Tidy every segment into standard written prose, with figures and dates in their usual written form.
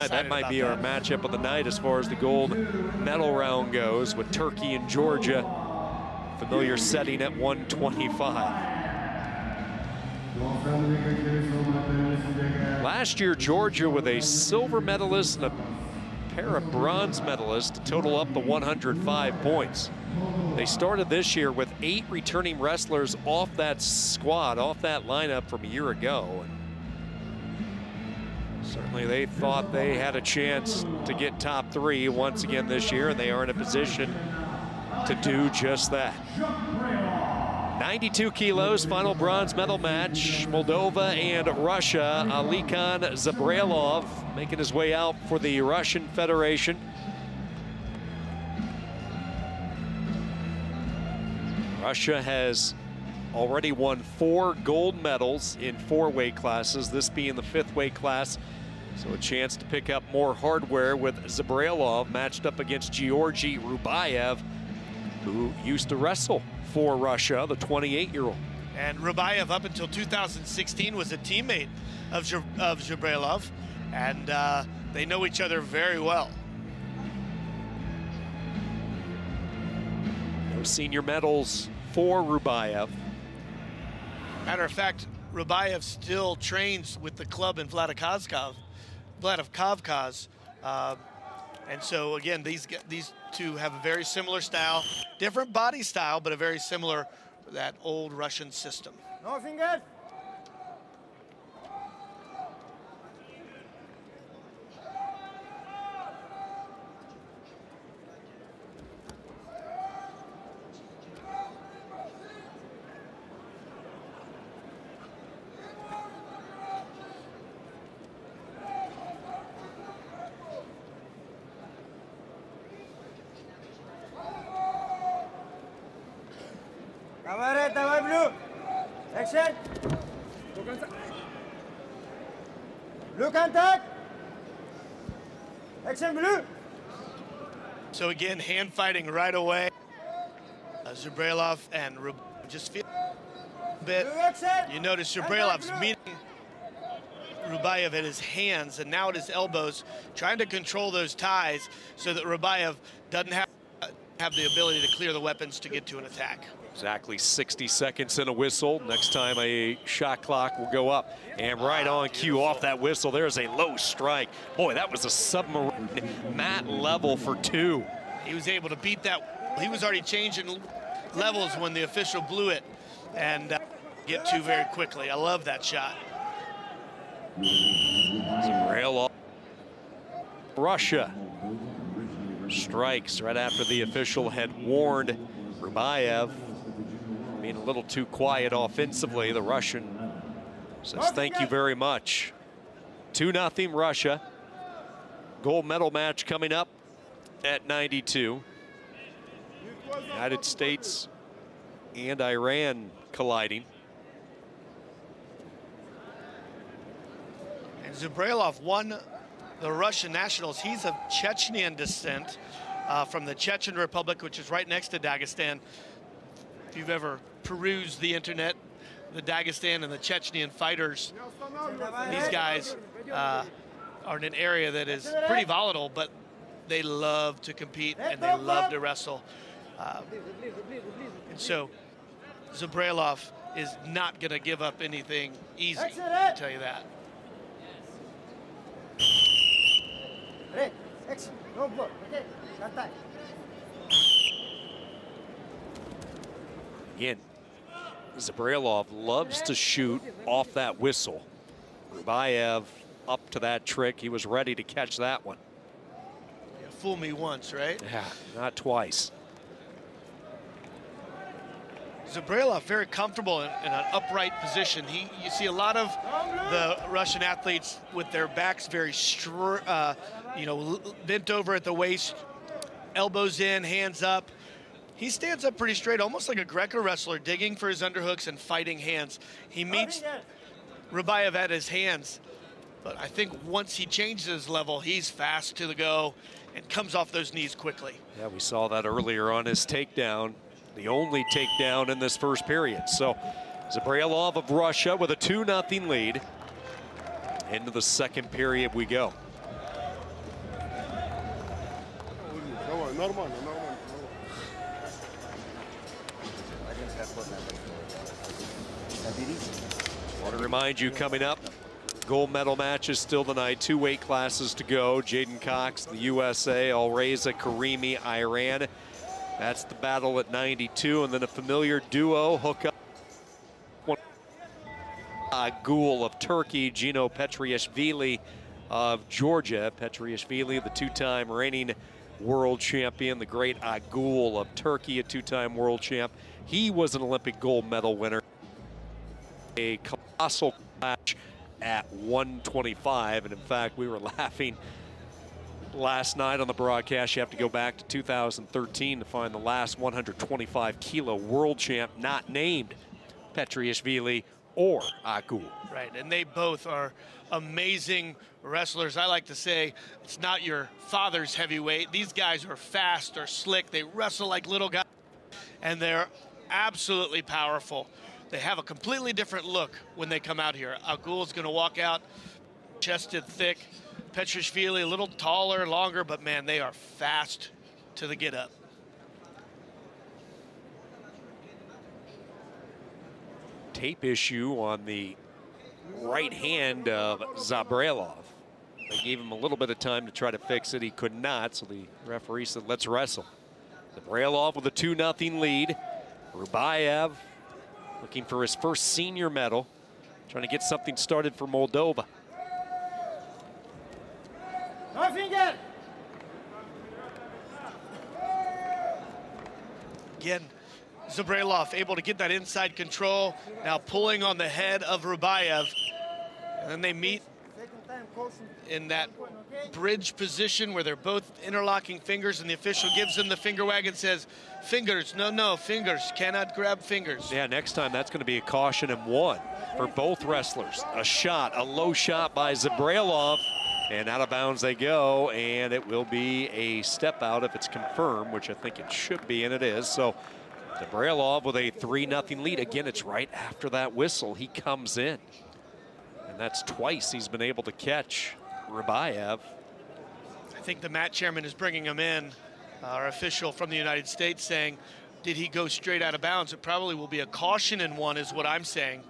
That might be our matchup of the night as far as the gold medal round goes, with Turkey and Georgia. Familiar setting at 125. Last year, Georgia with a silver medalist and a pair of bronze medalists to total up the 105 points. They started this year with 8 returning wrestlers off that squad, off that lineup from a year ago. Certainly they thought they had a chance to get top 3 once again this year, and they are in a position to do just that. 92 kilos, final bronze medal match. Moldova and Russia. Alikan Zhabrailov making his way out for the Russian Federation. Russia has already won 4 gold medals in 4 weight classes, this being the 5th weight class. So a chance to pick up more hardware with Zhabrailov matched up against Georgi Rubaev, who used to wrestle for Russia, the 28-year-old. And Rubaev, up until 2016, was a teammate of Zhabrailov, and they know each other very well. No senior medals for Rubaev. Matter of fact, Rubaev still trains with the club in Vladikavkaz, and so again, these two have a very similar style, different body style, but a very similar, that old Russian system. No finger. Action! Blue contact! Action, blue! So again, hand fighting right away. Zhabrailov and Rub just feel a bit. You notice Zhabrailov's meeting Rubaev at his hands and now at his elbows, trying to control those ties so that Rubaev doesn't have the ability to clear the weapons to get to an attack. Exactly 60 seconds and a whistle. Next time a shot clock will go up. And right on cue off that whistle, there's a low strike. Boy, that was a submarine mat level for 2. He was able to beat that. He was already changing levels when the official blew it, and get 2 very quickly. I love that shot. Zhabrailov. Russia strikes right after the official had warned Rubaev, being a little too quiet offensively. The Russian says thank you very much. 2-0 Russia. Gold medal match coming up at 92. United States and Iran colliding. And Zhabrailov won the Russian nationals. He's of Chechnyan descent, from the Chechen Republic, which is right next to Dagestan. If you've ever perused the internet, the Dagestan and the Chechnyan fighters, these guys are in an area that is pretty volatile, but they love to compete and they love to wrestle. And so Zhabrailov is not going to give up anything easy, I'll tell you that. Again, Zhabrailov loves to shoot off that whistle. Rubaev up to that trick. He was ready to catch that one. Yeah, fool me once, right? Yeah, not twice. Zhabrailov very comfortable in an upright position. You see a lot of the Russian athletes with their backs very bent over at the waist, elbows in, hands up. He stands up pretty straight, almost like a Greco wrestler, digging for his underhooks and fighting hands. He meets Rubaev at his hands, but I think once he changes his level, he's fast to the go and comes off those knees quickly. Yeah, we saw that earlier on his takedown, the only takedown in this first period. So Zhabrailov of Russia with a 2-0 lead. Into the second period we go. I want to remind you, coming up, gold medal matches still tonight. 2 weight classes to go. Jaden Cox, the USA, Reza Karimi, Iran. That's the battle at 92, and then a familiar duo hookup. Akgül of Turkey, Geno Petriashvili of Georgia. Petriashvili, the two-time reigning world champion, the great Akgül of Turkey, a two-time world champ. He was an Olympic gold medal winner. A colossal match at 125, and in fact, we were laughing last night on the broadcast. You have to go back to 2013 to find the last 125-kilo world champ not named Petriashvili or Akgül. Right, and they both are amazing wrestlers. I like to say it's not your father's heavyweight. These guys are fast, they're slick, they wrestle like little guys, and they're absolutely powerful. They have a completely different look when they come out here. Akgül's gonna walk out chested thick. Petriashvili a little taller, longer, but man, they are fast to the get up. Tape issue on the right hand of Zhabrailov. They gave him a little bit of time to try to fix it. He could not, so the referee said, let's wrestle. Zhabrailov with a 2-0 lead. Rubaev looking for his first senior medal, trying to get something started for Moldova. Again, Zhabrailov able to get that inside control, now pulling on the head of Rubaev. And then they meet in that bridge position where they're both interlocking fingers, and the official gives him the finger wag and says, fingers, no, no, fingers, cannot grab fingers. Yeah, next time that's going to be a caution and one for both wrestlers. A shot, a low shot by Zhabrailov. And out of bounds they go, and it will be a step out if it's confirmed, which I think it should be, and it is. So Zhabrailov with a 3-0 lead. Again, it's right after that whistle he comes in. And that's twice he's been able to catch Rubaev. I think the mat chairman is bringing him in, our official from the United States, saying, did he go straight out of bounds? It probably will be a caution and one is what I'm saying.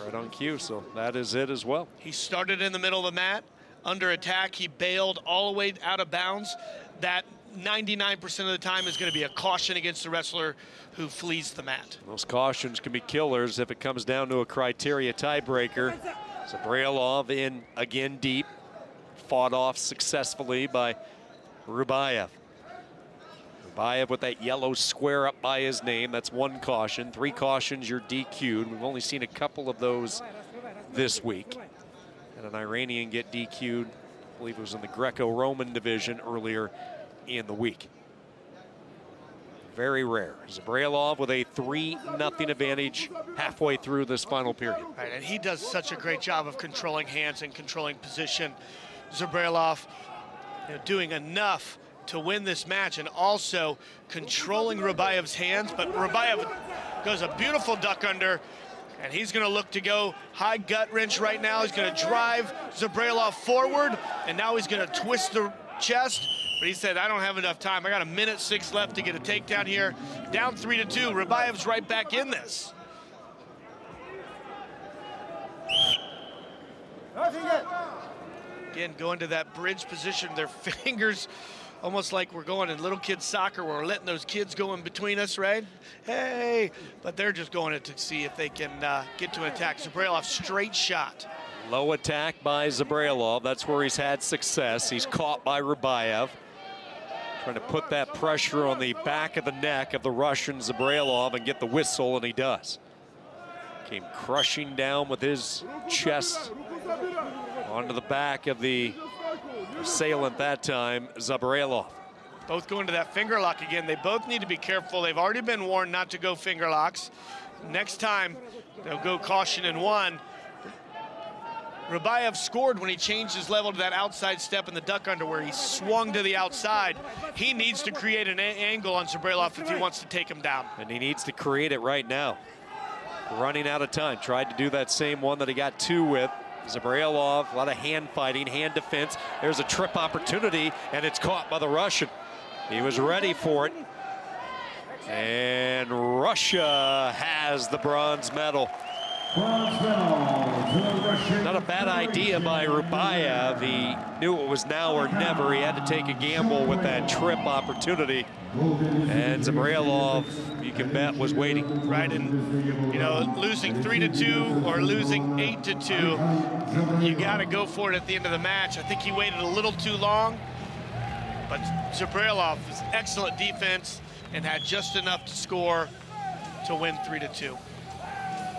Right on cue, so that is it as well. He started in the middle of the mat. Under attack, he bailed all the way out of bounds. That 99% of the time is going to be a caution against the wrestler who flees the mat. Those cautions can be killers if it comes down to a criteria tiebreaker. Zhabrailov in again deep, fought off successfully by Rubaev. Rubaev with that yellow square up by his name. That's one caution. 3 cautions, you're DQ'd. We've only seen a couple of those this week. And an Iranian get DQ'd, I believe it was in the Greco-Roman division earlier in the week. Very rare. Zhabrailov with a 3-0 advantage halfway through this final period. Right, and he does such a great job of controlling hands and controlling position. Zhabrailov, you know, doing enough to win this match and also controlling Rubaev's hands, but Rubaev goes a beautiful duck under. And he's going to look to go high gut wrench right now. He's going to drive Zhabrailov forward, and now he's going to twist the chest. But he said, I don't have enough time. I got 1:06 left to get a takedown here. Down 3-2. Rubaev's right back in this. Again, going to that bridge position. Their fingers almost like we're going in little kids soccer where we're letting those kids go in between us, right? Hey, but they're just going to see if they can get to an attack. Zhabrailov, straight shot. Low attack by Zhabrailov. That's where he's had success. He's caught by Rubaev. Trying to put that pressure on the back of the neck of the Russian Zhabrailov and get the whistle, and he does. Came crushing down with his chest onto the back of the assailant that time, Zhabrailov. Both going to that finger lock again. They both need to be careful. They've already been warned not to go finger locks. Next time, they'll go caution and one. Rubaev scored when he changed his level to that outside step in the duck under where he swung to the outside. He needs to create an angle on Zhabrailov if he wants to take him down. And he needs to create it right now. Running out of time. Tried to do that same one that he got 2 with. Zhabrailov, a lot of hand fighting, hand defense. There's a trip opportunity, and it's caught by the Russian. He was ready for it. And Russia has the bronze medal. Not a bad idea by Rubaev. He knew it was now or never. He had to take a gamble with that trip opportunity. And Zhabrailov, you can bet, was waiting. Right, and you know, losing 3-2 or losing 8-2, you got to go for it at the end of the match. I think he waited a little too long, but Zhabrailov was excellent defense and had just enough to score to win 3-2.